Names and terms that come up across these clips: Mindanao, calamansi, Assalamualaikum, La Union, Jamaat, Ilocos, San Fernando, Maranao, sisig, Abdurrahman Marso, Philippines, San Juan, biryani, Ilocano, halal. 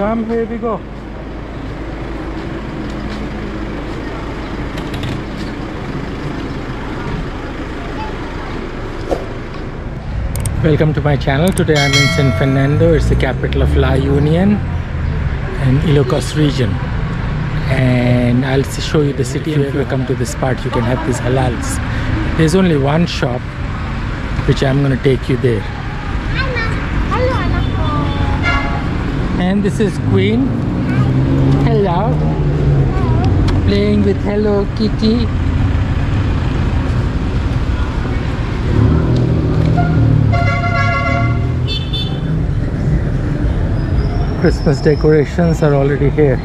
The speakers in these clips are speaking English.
Come, here we go. Welcome to my channel. Today I'm in San Fernando. It's the capital of La Union and Ilocos region. And I'll show you the city. If you come to this part, you can have these halals. There's only one shop which I'm going to take you there. And this is Queen. Hello. Playing with Hello Kitty. Christmas decorations are already here.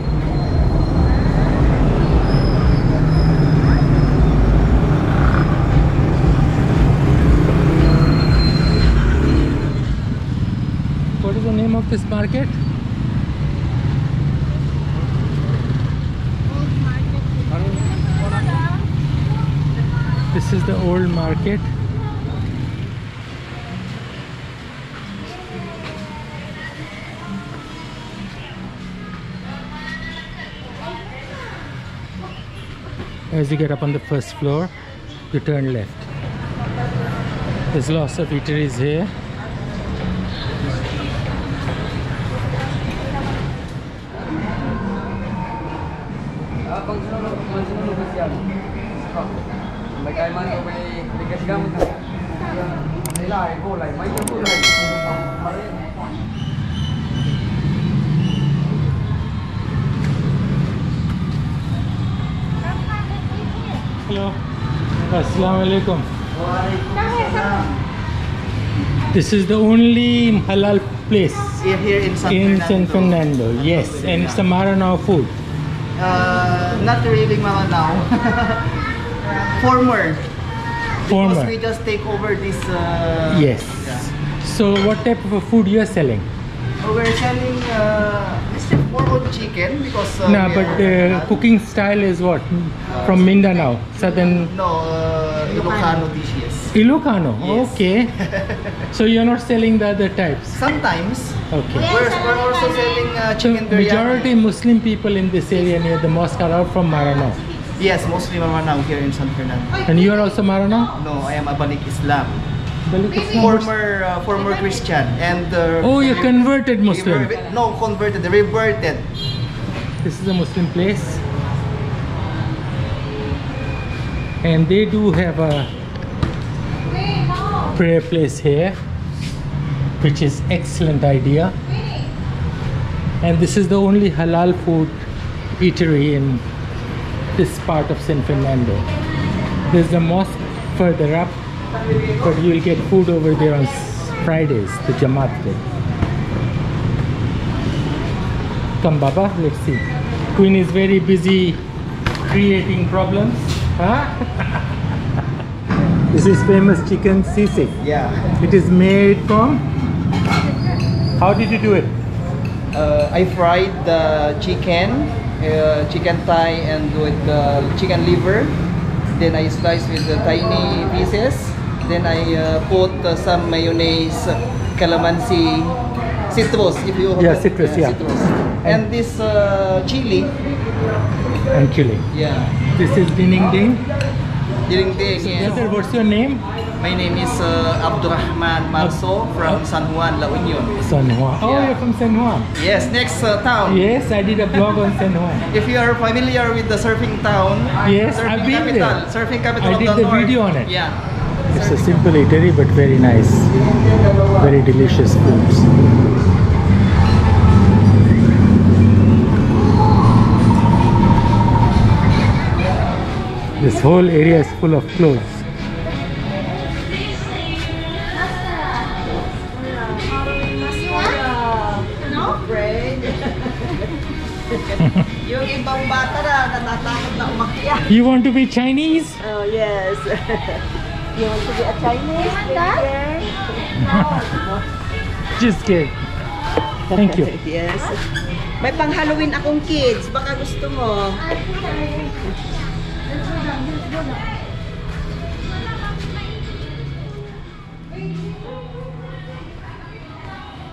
What is the name of this market? This is the old market. As you get up on the first floor, you turn left. There's lots of eateries here. Hello. Assalamualaikum. This is the only halal place here in San Fernando. Yes, and it's the Maranao food. Not really Maranao. Former. Because we just take over this. Yes. Yeah. So, what type of food you are selling? We're selling more on chicken because. No, but the cooking style is what? From Mindanao, southern. No, Ilocano dishes. Ilocano. Yes. Okay. So you're not selling the other types. Sometimes. Okay. We're also selling chicken biryani. So majority Muslim people in this area near the mosque are from Maranao. Yes, mostly Maranao here in San Fernando. And you are also Maranao? No, I am Abalik Islam. Former Christian and oh, you converted Muslim? No, reverted. This is a Muslim place, and they do have a prayer place here, which is excellent idea. And this is the only halal food eatery in this part of San Fernando. There's a mosque further up, but you will get food over there on Fridays, the Jamaat day. Come Baba, let's see. Queen is very busy creating problems. Huh? This is famous chicken sisig. Yeah. It is made from... How did you do it? I fried the chicken, chicken thigh and with chicken liver. Then I slice with the tiny pieces. Then I put some mayonnaise, calamansi, citrus. If you have citrus. And this chili. And chili. Yeah. This is dining ding. Dining ding. So, yeah. Brother, what's your name? My name is Abdurrahman Marso from San Juan, La Union. San Juan. Oh, yeah. You're from San Juan. Yes, next town. Yes, I did a blog on San Juan. If you are familiar with the surfing town, yes, I've been there. Surfing capital. I did the video on it. Yeah. It's a simple eatery, but very nice, very delicious foods. This whole area is full of clothes. You want to be Chinese? Oh, yes. You want to be a Chinese? Just kidding. Thank you. Yes. May pang Halloween akong kids. Baka gusto mo.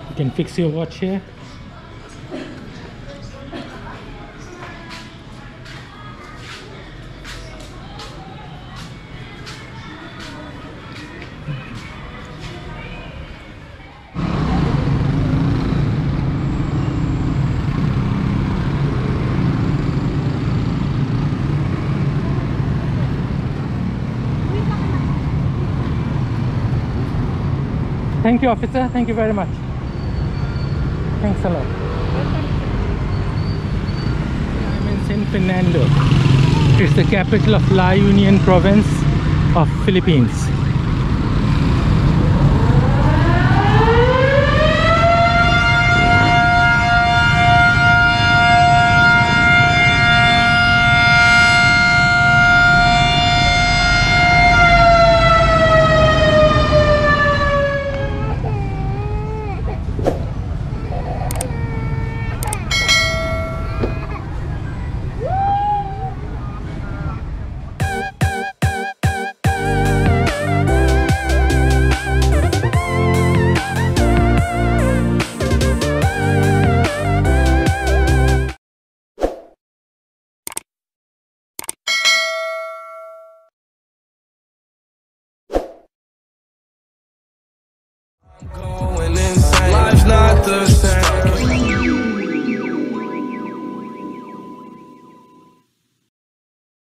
You can fix your watch here. Thank you, officer. Thank you very much. Thanks a lot. I'm in San Fernando. It's the capital of La Union province of Philippines.